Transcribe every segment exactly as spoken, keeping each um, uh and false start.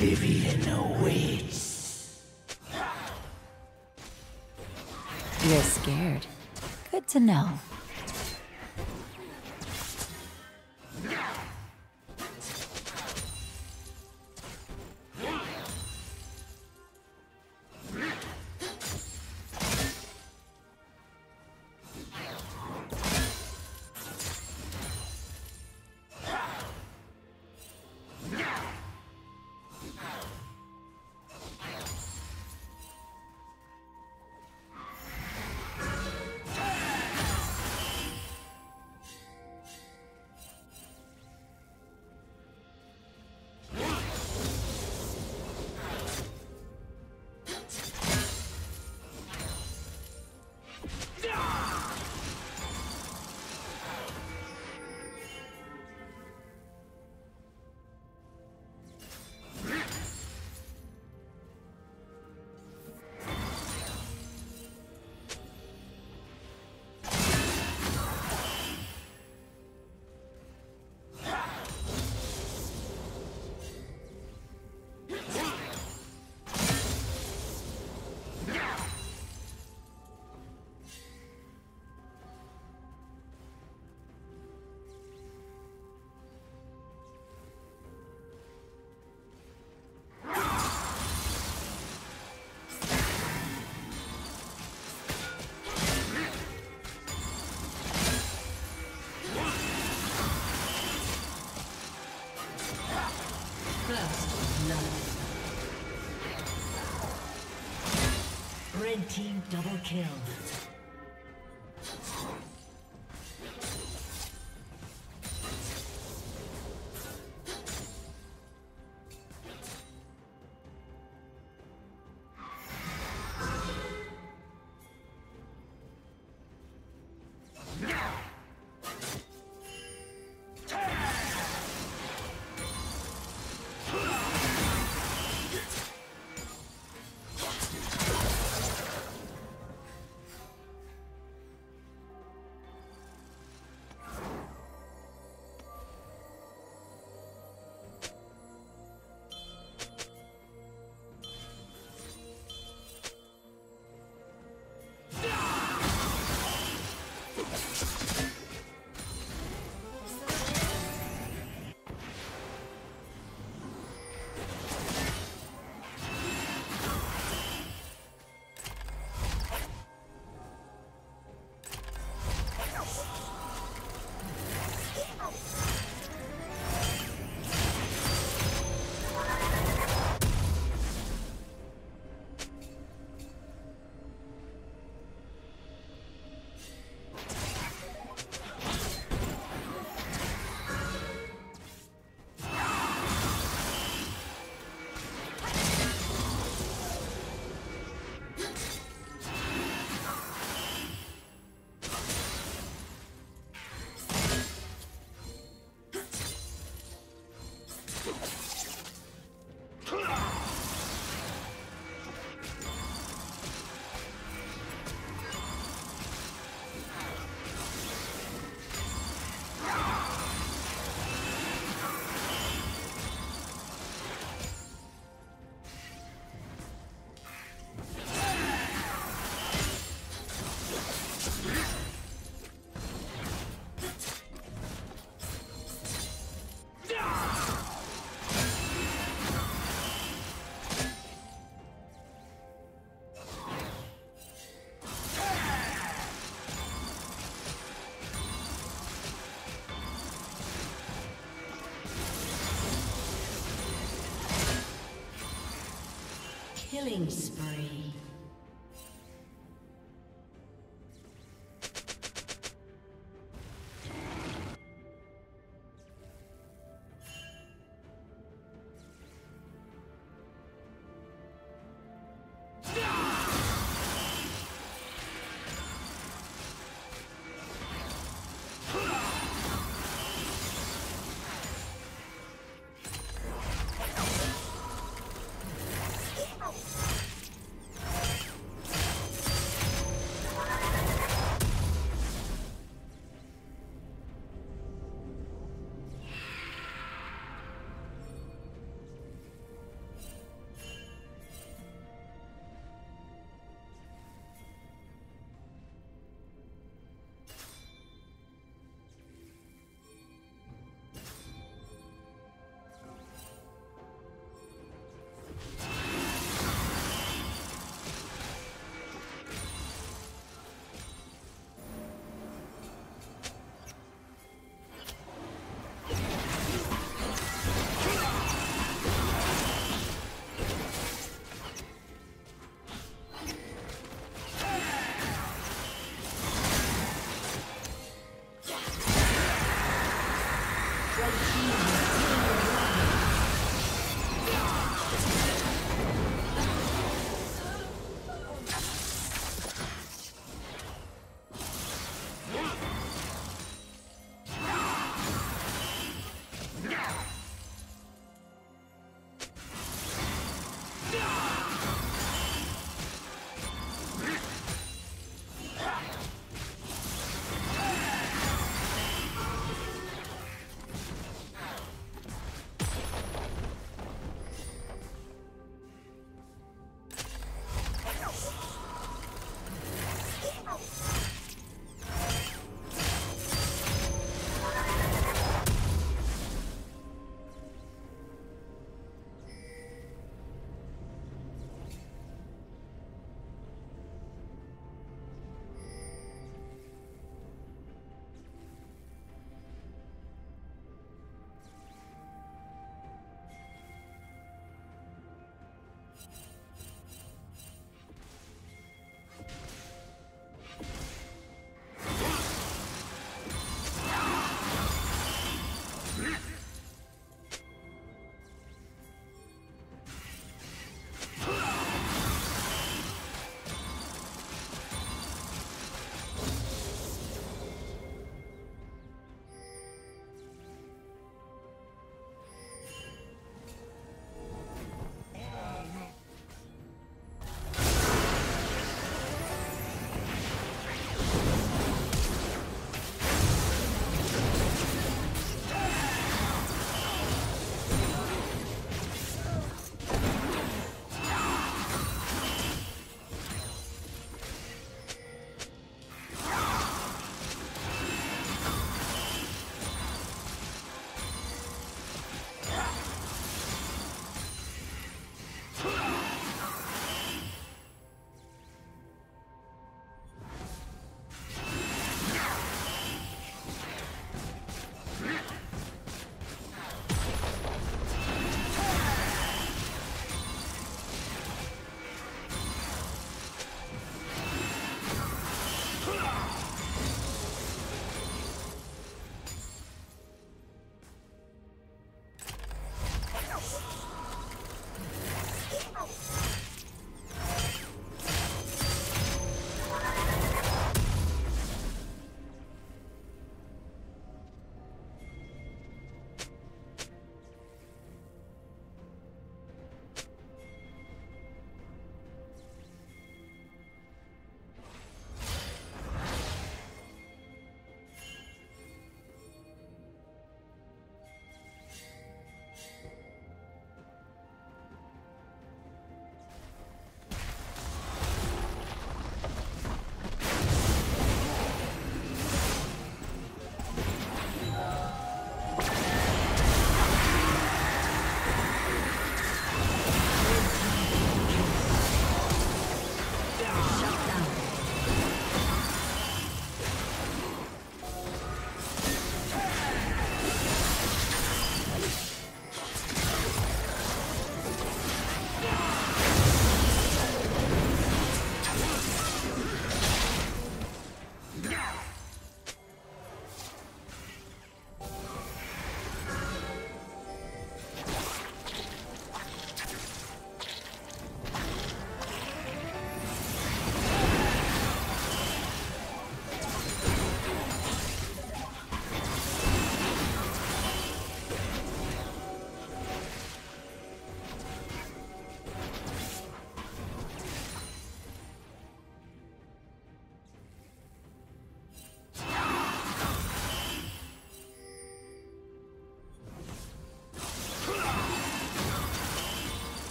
Oblivion awaits. You're scared. Good to know. Red team double kill. Killing spree.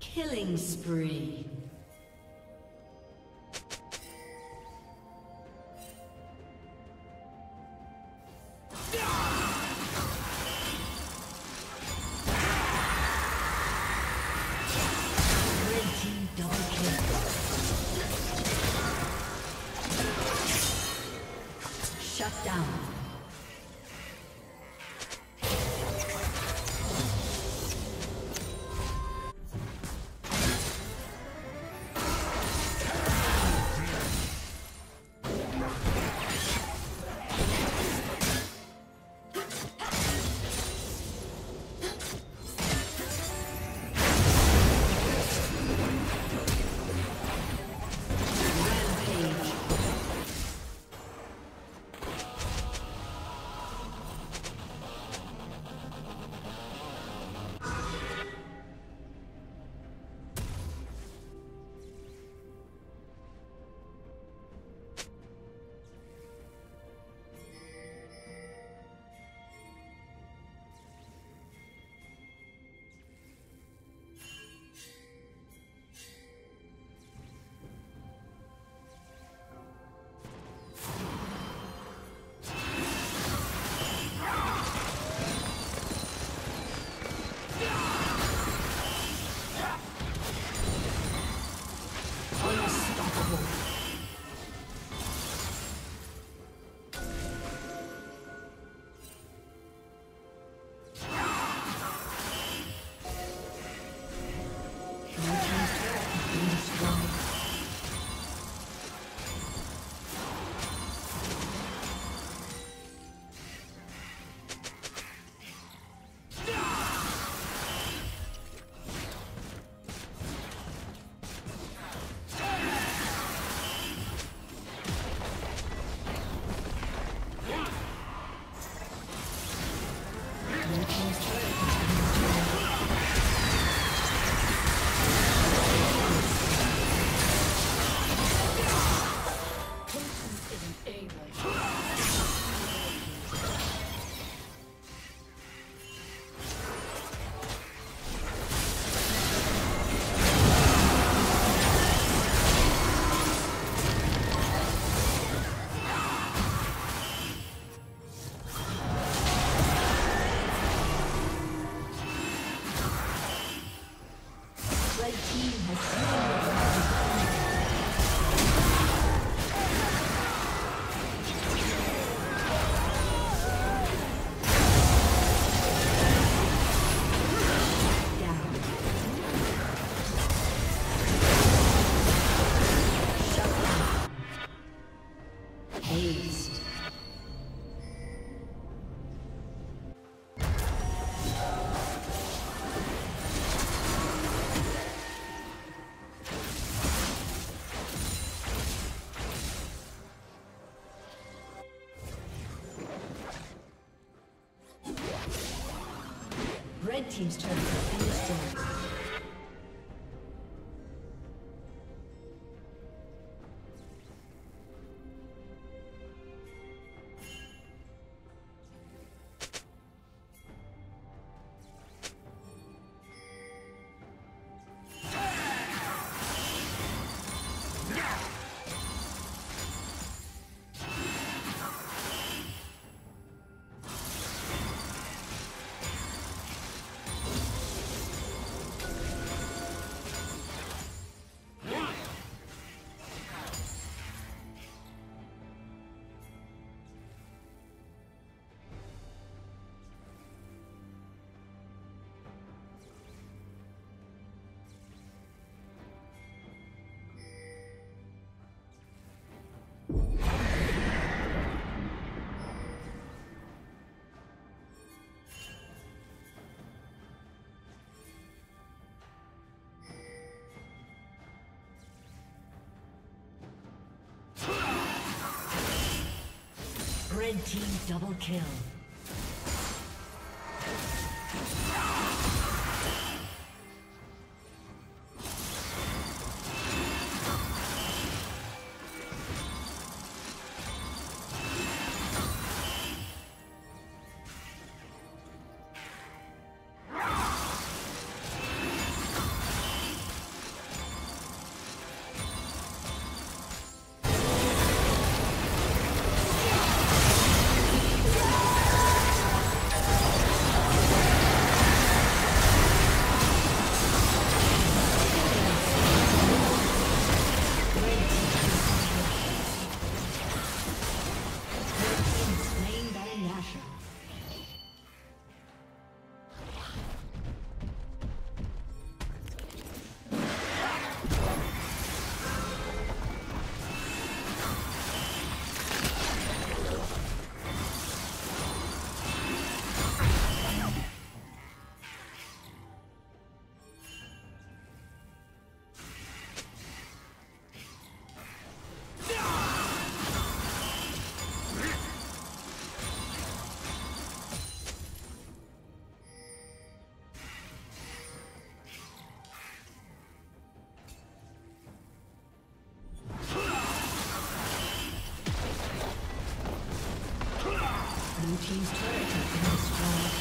Killing spree. Haste. Red team's turret has been destroyed. Red team double kill. She's trying to destroy.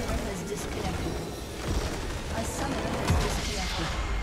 summoner has disconnected. A summoner has disconnected.